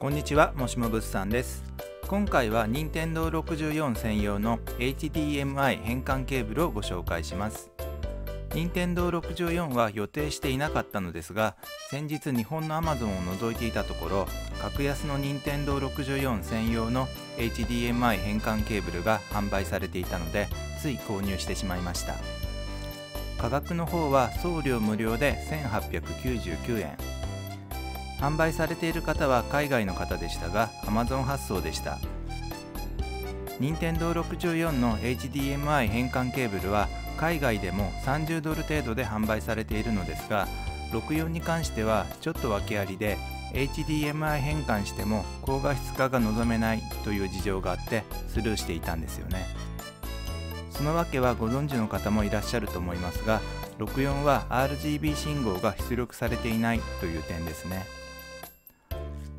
こんにちは、もしもぶっさんです。今回は Nintendo64 専用の HDMI 変換ケーブルをご紹介します。 Nintendo64 は予定していなかったのですが、先日日本の Amazon を覗いていたところ、格安の Nintendo64 専用の HDMI 変換ケーブルが販売されていたので、つい購入してしまいました。価格の方は送料無料で1899円、販売されている方は海外の方でしたが Amazon 発送でした。 Nintendo64 の HDMI 変換ケーブルは海外でも30ドル程度で販売されているのですが、64に関してはちょっと訳ありで HDMI 変換しても高画質化が望めないという事情があってスルーしていたんですよね。その訳はご存知の方もいらっしゃると思いますが、64は RGB 信号が出力されていないという点ですね。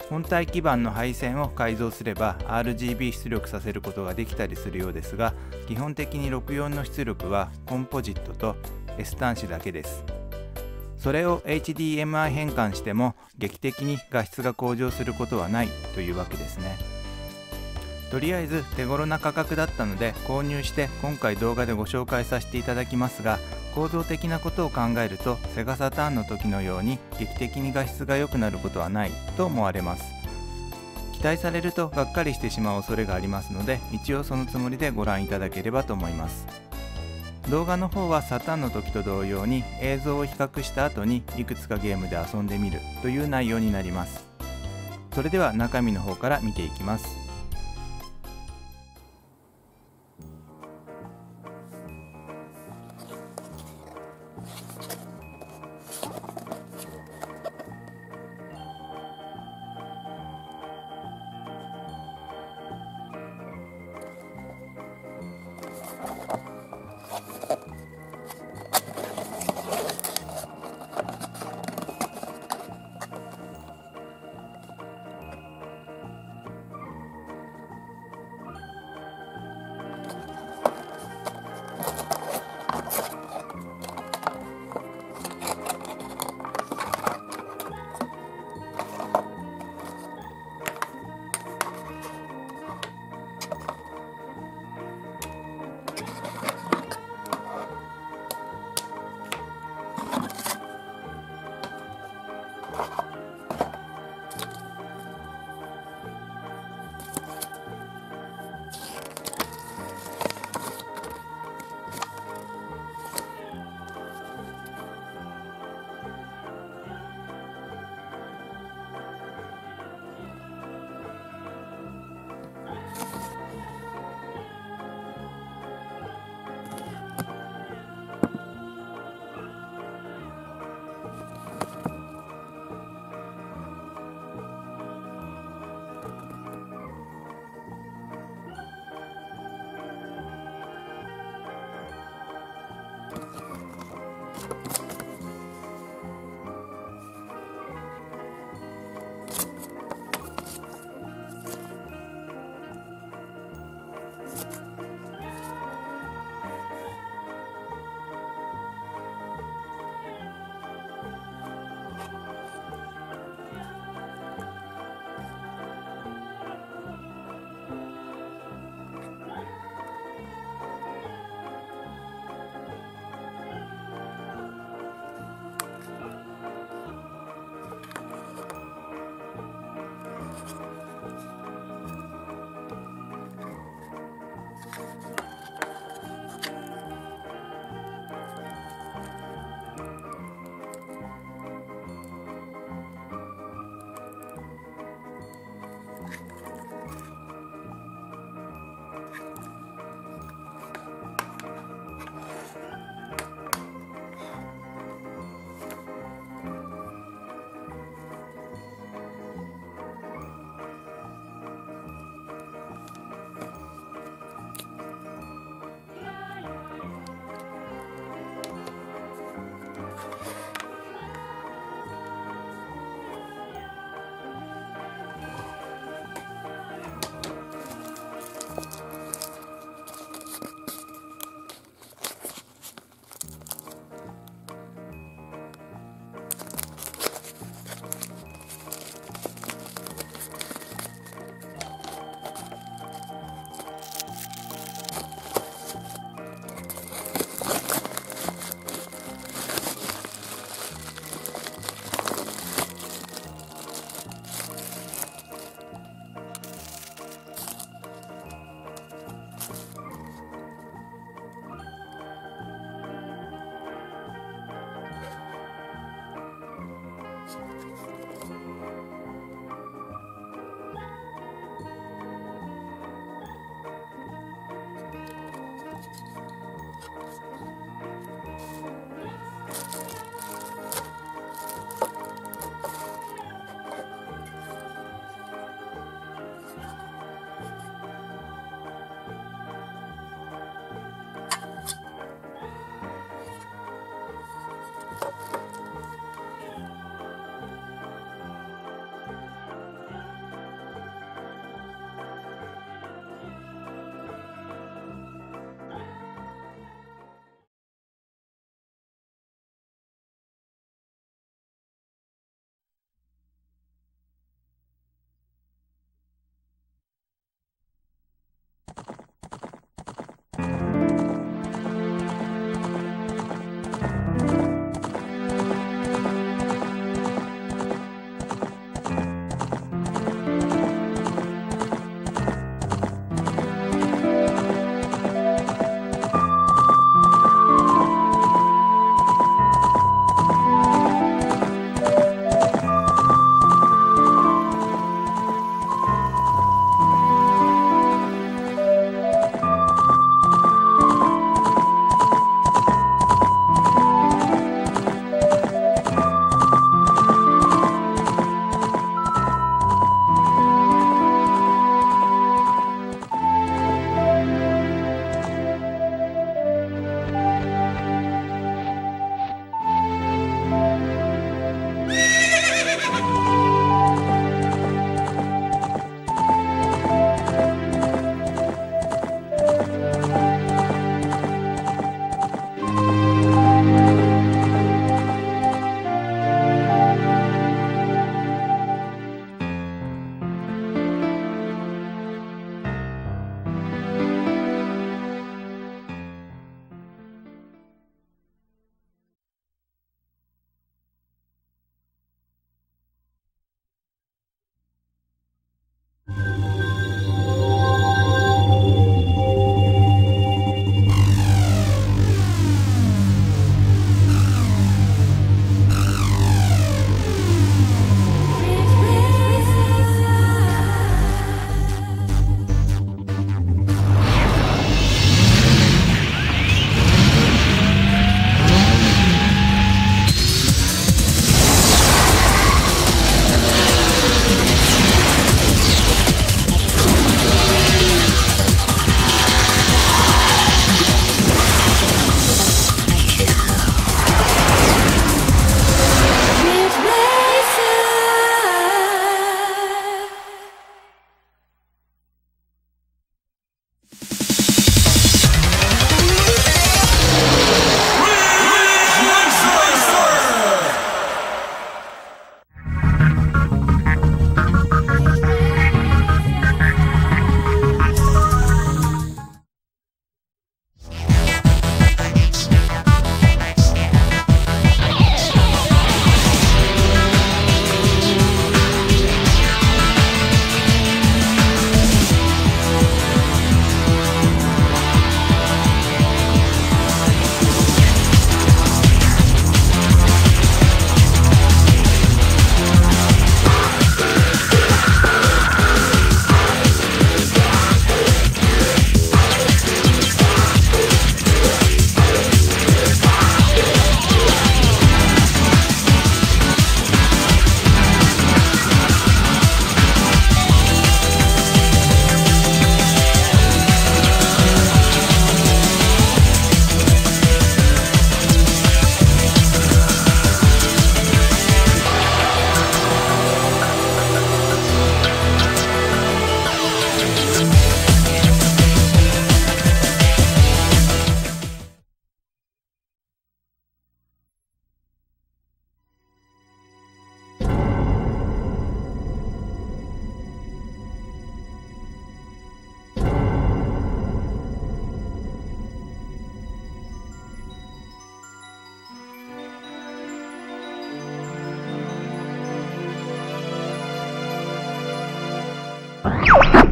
本体基板の配線を改造すれば RGB 出力させることができたりするようですが、基本的に64の出力はコンポジットと S 端子だけです。それを HDMI 変換しても劇的に画質が向上することはないというわけですね。とりあえず手頃な価格だったので購入して、今回動画でご紹介させていただきますが、構造的なことを考えるとセガサターンの時のように劇的に画質が良くなることはないと思われます。期待されるとがっかりしてしまう恐れがありますので、一応そのつもりでご覧いただければと思います。動画の方はサターンの時と同様に映像を比較した後にいくつかゲームで遊んでみるという内容になります。それでは中身の方から見ていきます。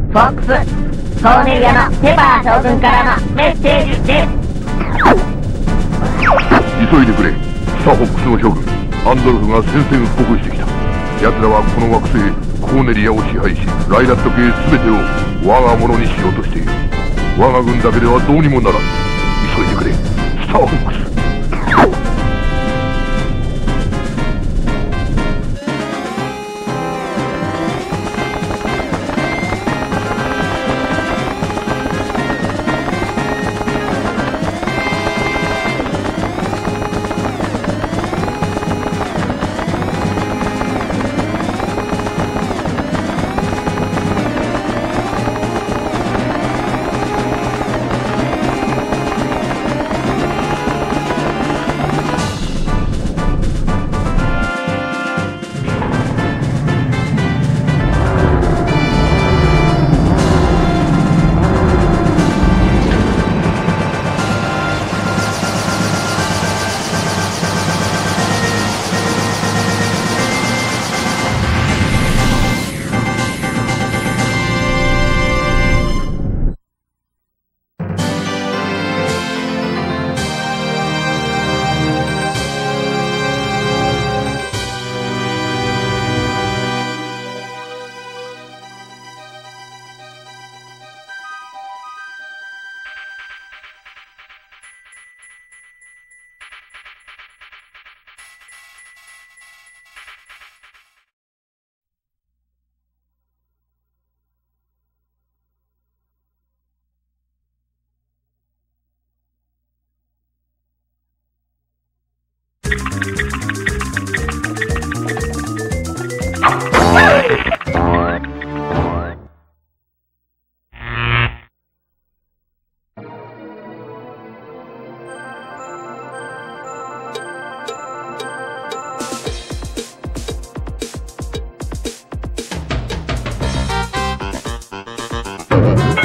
フォックス、コーネリアのセバー将軍からのメッセージです。急いでくれサフォックスの将軍アンドルフが宣戦布告してきた。奴らはこの惑星コーネリアを支配しライラット系全てを我が物にしようとしている。我が軍だけではどうにもならん。急いでくれスターフォックス。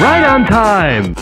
Right on time!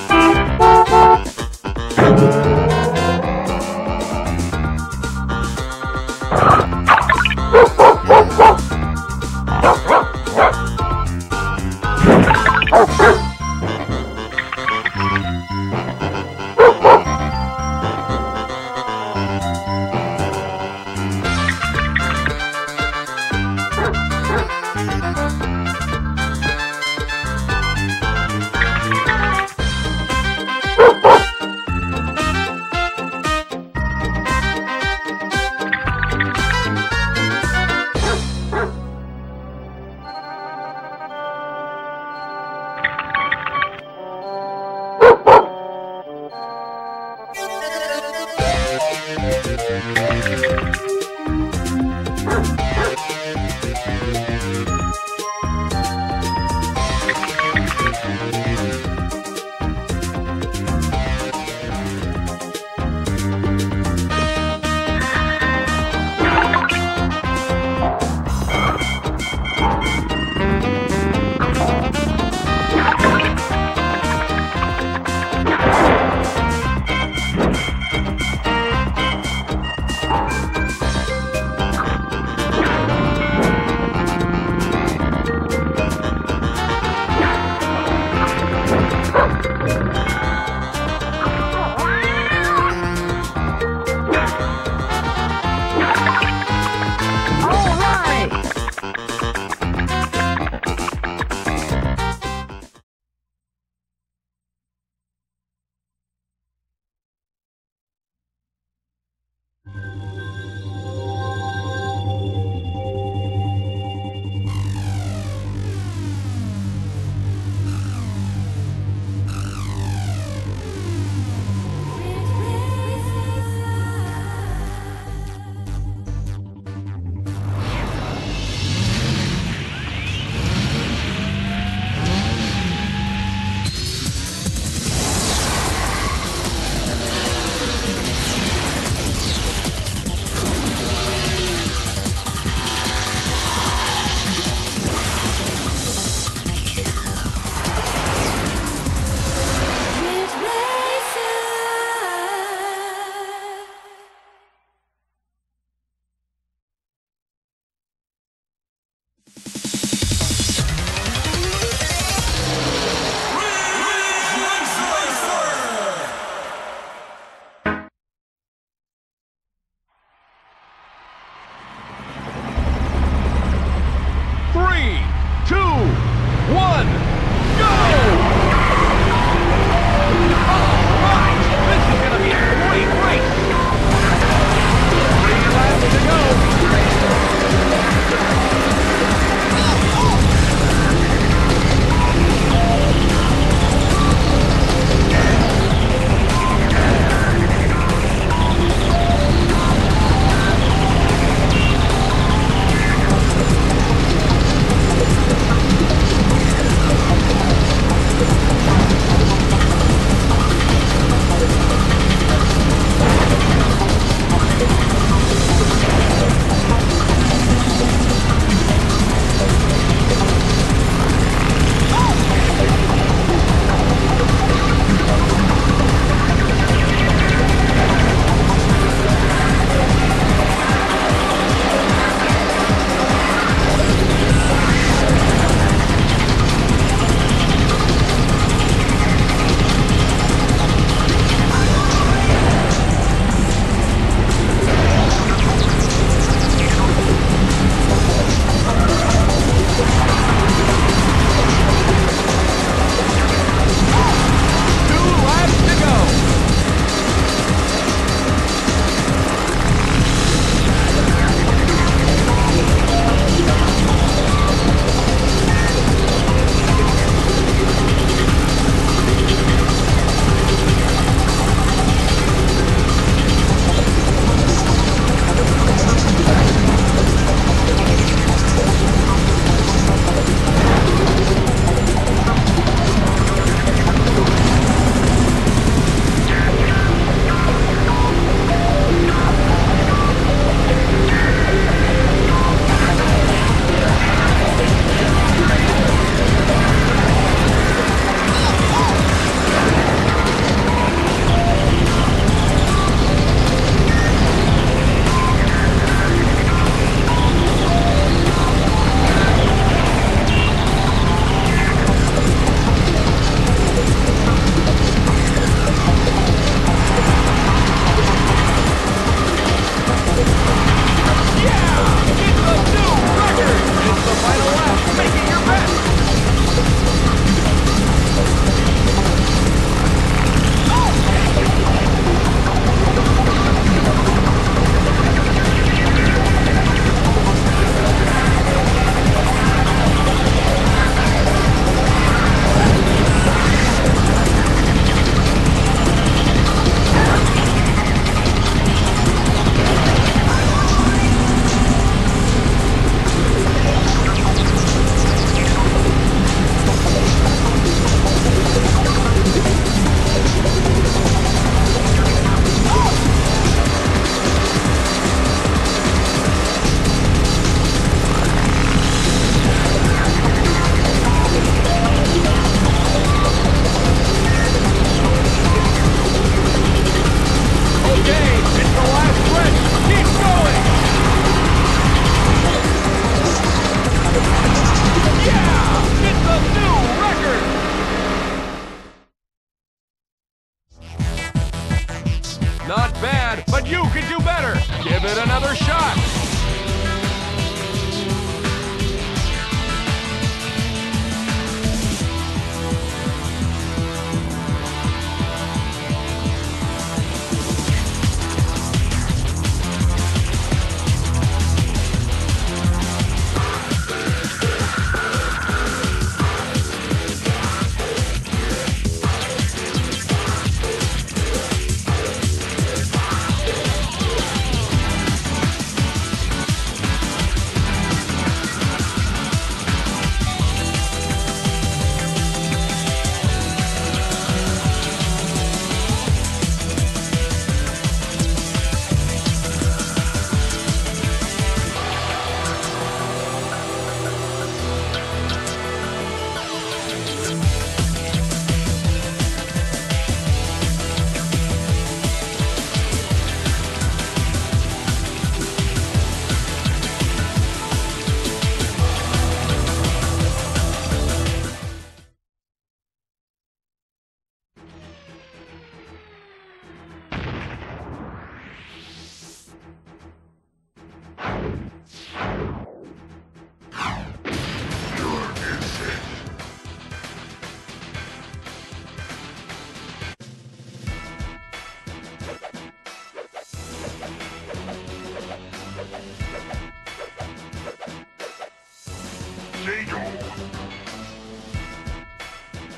Jago.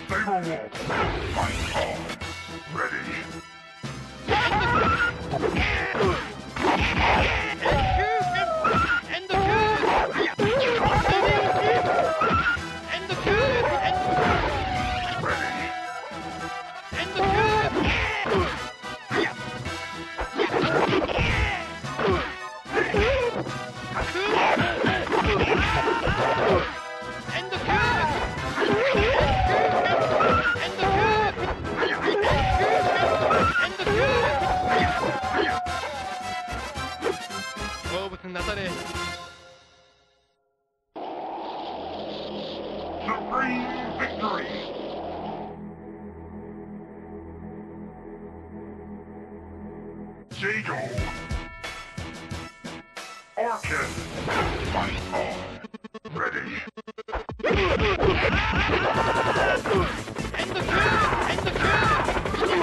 Saberwolf, fight on. Ready. And the cube. Ready. And the Supreme victory. Jago. Orchid. Fight on. Ready. And the cube. And the cube. Jago.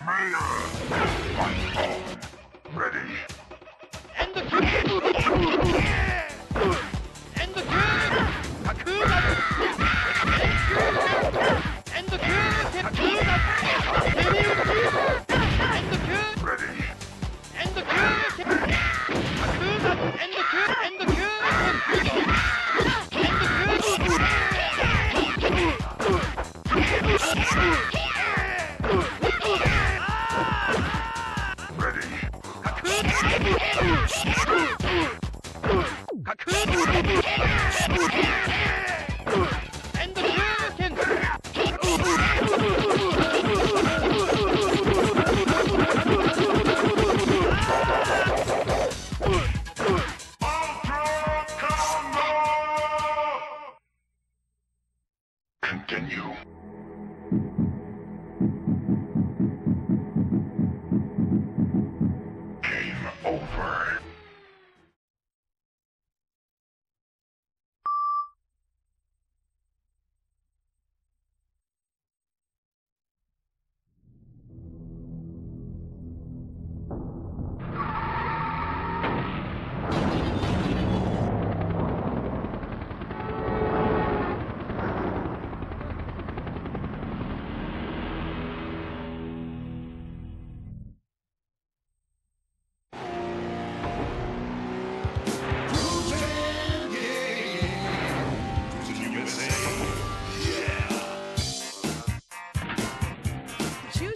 Mayor. Fight on. Ready. And the cube. And the cube. And the cube. And the cube. Ready. And the cube. And the cube. And the cube. Continue. Game over.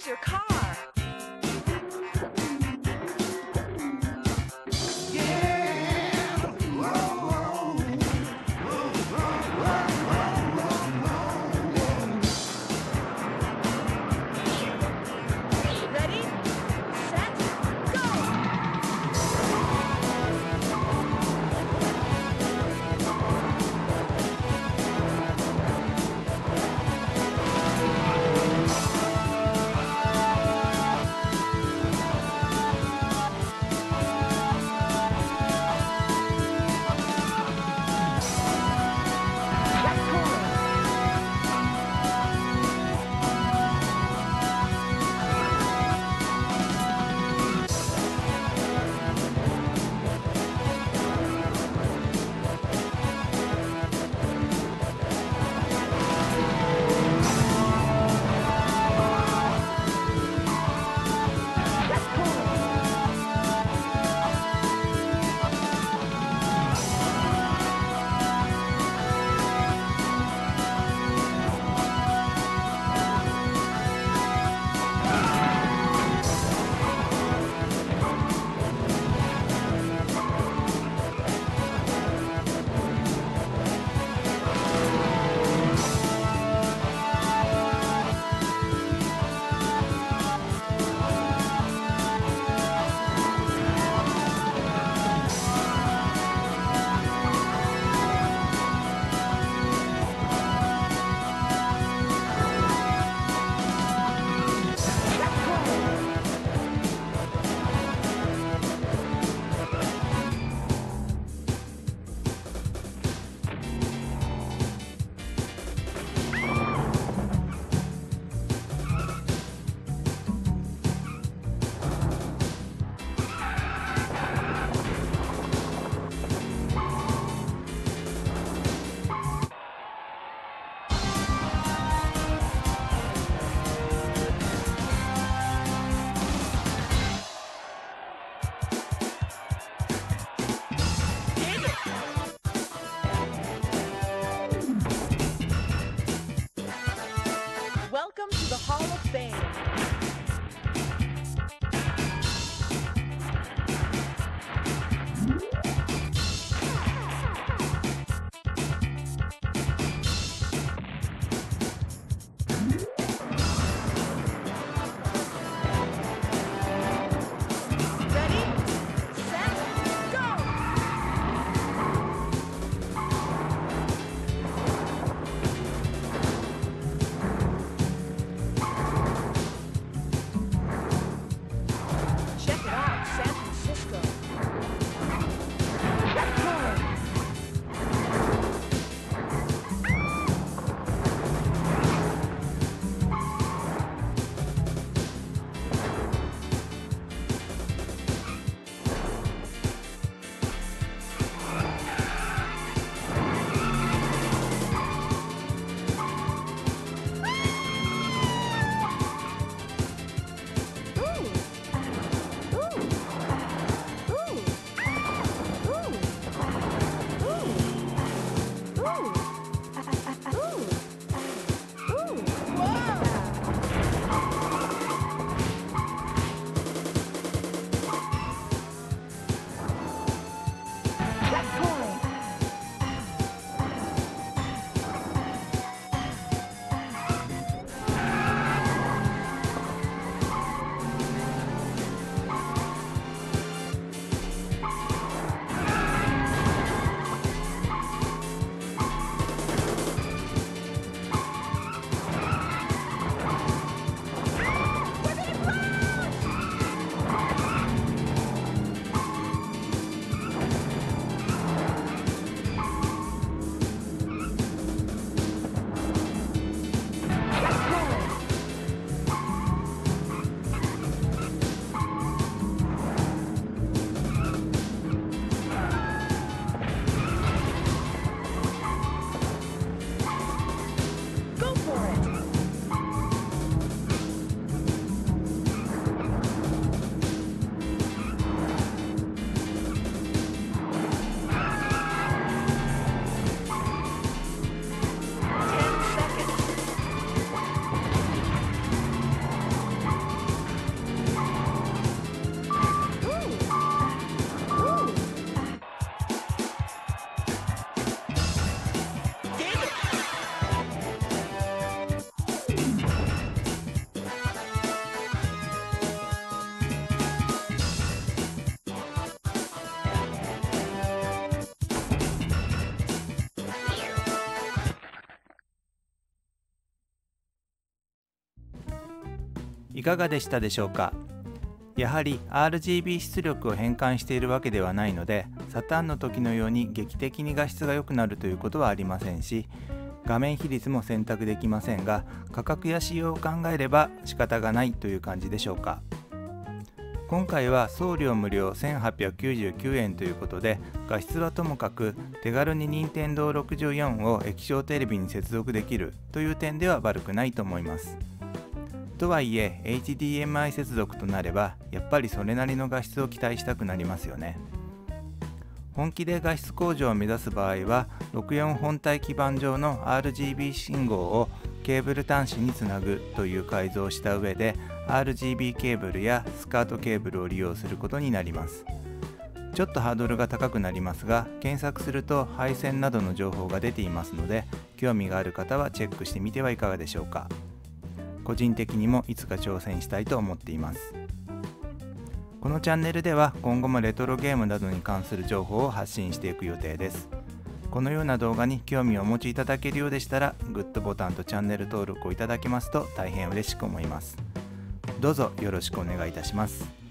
Your car. Yeah. Ready, set, go. いかがでしたでしょうか。やはり RGB 出力を変換しているわけではないので、サターンの時のように劇的に画質が良くなるということはありませんし、画面比率も選択できませんが、価格や仕様を考えれば仕方がないという感じでしょうか。今回は送料無料 1,899 円ということで、画質はともかく手軽に Nintendo64 を液晶テレビに接続できるという点では悪くないと思います。とはいえ HDMI 接続となれば、やっぱりそれなりの画質を期待したくなりますよね。本気で画質向上を目指す場合は、64本体基板上の RGB 信号をケーブル端子につなぐという改造をした上で、 RGB ケーブルやスカートケーブルを利用することになります。ちょっとハードルが高くなりますが、検索すると配線などの情報が出ていますので、興味がある方はチェックしてみてはいかがでしょうか。個人的にもいつか挑戦したいと思っています。このチャンネルでは今後もレトロゲームなどに関する情報を発信していく予定です。このような動画に興味をお持ちいただけるようでしたら、グッドボタンとチャンネル登録をいただけますと大変嬉しく思います。どうぞよろしくお願いいたします。